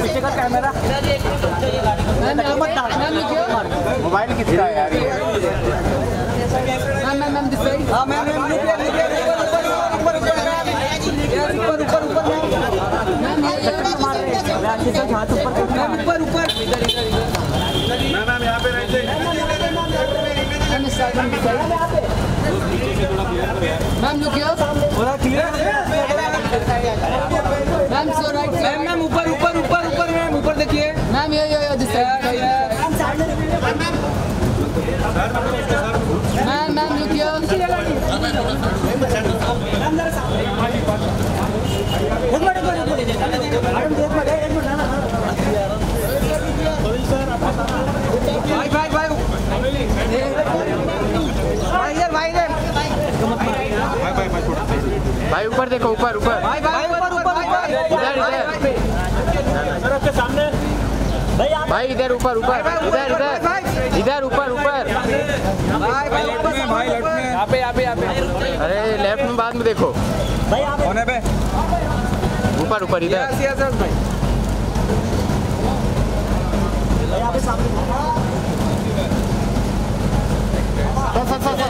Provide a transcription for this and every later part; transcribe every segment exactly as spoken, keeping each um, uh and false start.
पीछे का camera mobile किसका है यार? Ma'am ma'am ma'am this side. हां मैम मैम नीचे नीचे ऊपर ऊपर ऊपर ऊपर ऊपर मैम चक्कर मार रहे हैं। राशि का हाथ ऊपर करना है। ऊपर ऊपर इधर इधर इधर मैम मैम यहां पे रहते हैं। मैम साइड में यहां पे मैम लुक हियर थोड़ा clear ma'am so right ma'am ma'am ऊपर ऊपर ऊपर ऊपर मैम ऊपर देखिए मैम ये ये दिस साइड मैम साइड में देखिए ma'am ma'am look here ma'am जरा सामने एक मिनट एक मिनट मैडम देख मत एक मिनट ना भाई भाई भाई भाई इधर भाई इधर भाई भाई भाई छोड़ भाई ऊपर देखो ऊपर ऊपर भाई भाई ऊपर ऊपर इधर इधर आपके सामने भाई भाई इधर ऊपर ऊपर इधर इधर इधर ऊपर ऊपर भाई भाई ऊपर भाई लेफ्ट में यहां पे यहां पे यहां पे अरे लेफ्ट में बाद में देखो भाई यहां पे होने पे ऊपर ऊपर इधर यस यस भाई यहां पे सामने बस बस बस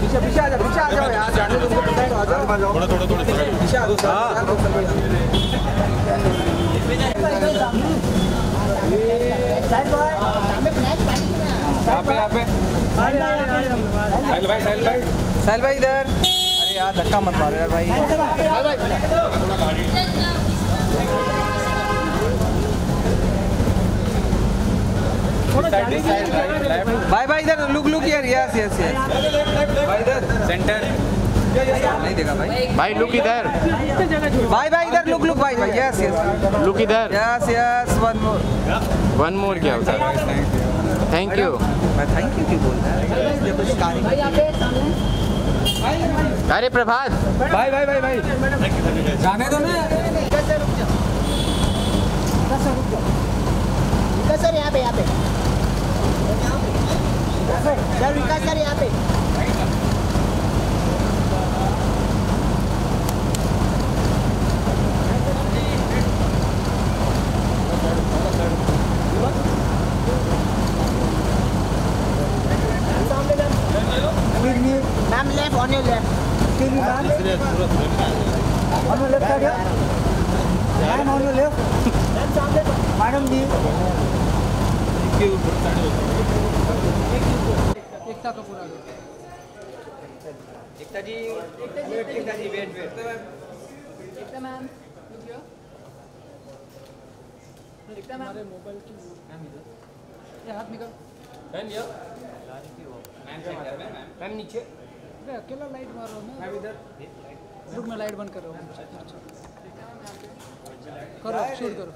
पीछे पीछे आ जाओ पीछे आ जाओ यार जाने दो तुमको पीछे आ जाओ थोड़ा थोड़ा थोड़ा पीछे आ जाओ। हां साइड बॉय सामने फ्लैश पानी यहां पे यहां पे साहिल भाई साहिल भाई साहिल भाई इधर अरे यार धक्का मत मारो यार भाई भाई भाई थोड़ा गाड़ी थोड़ा जाने भाई भाई इधर लुक लुक यार यस यस भाई इधर सेंटर नहीं देखा भाई भाई लुक इधर भाई भाई इधर लुक लुक भाई भाई यस यस लुक इधर yes yes one more one more क्या होता है? थैंक यू मैं थैंक यू क्यों बोल रहा है भाई यहां पे सामने अरे प्रभात भाई भाई भाई भाई जाने दो ना कैसे रुक जाओ कैसे रुक जाओ कैसे यहां पे यहां पे सर विकास सर यहाँ पे ma'am left on your left on your left side ma'am on your left ma'am सामने मैडम जी एकता का पूरा Ekta ji Ekta ji Ekta ji wait wait Ekta ma'am video Ekta ma'am हमारे मोबाइल की मैम इधर ये हाथ निकाल मैम ये मैम सेंटर में मैम मैम नीचे मैं अकेला लाइट मार रहा हूं मैम इधर रुक मैं लाइट बंद कर रहा हूं करो शूट करो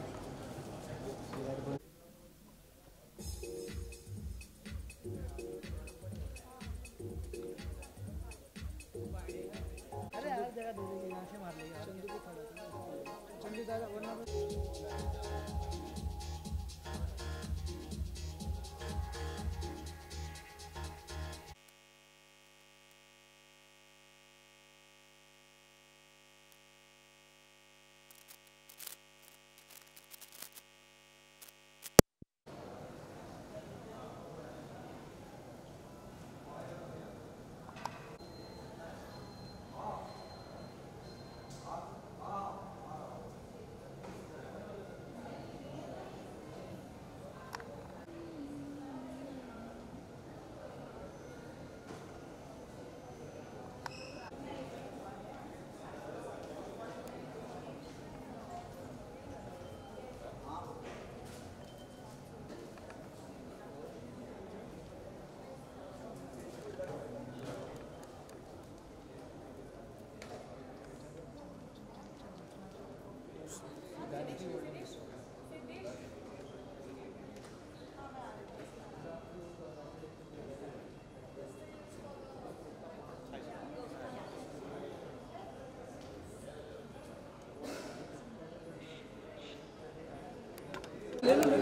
ले लो।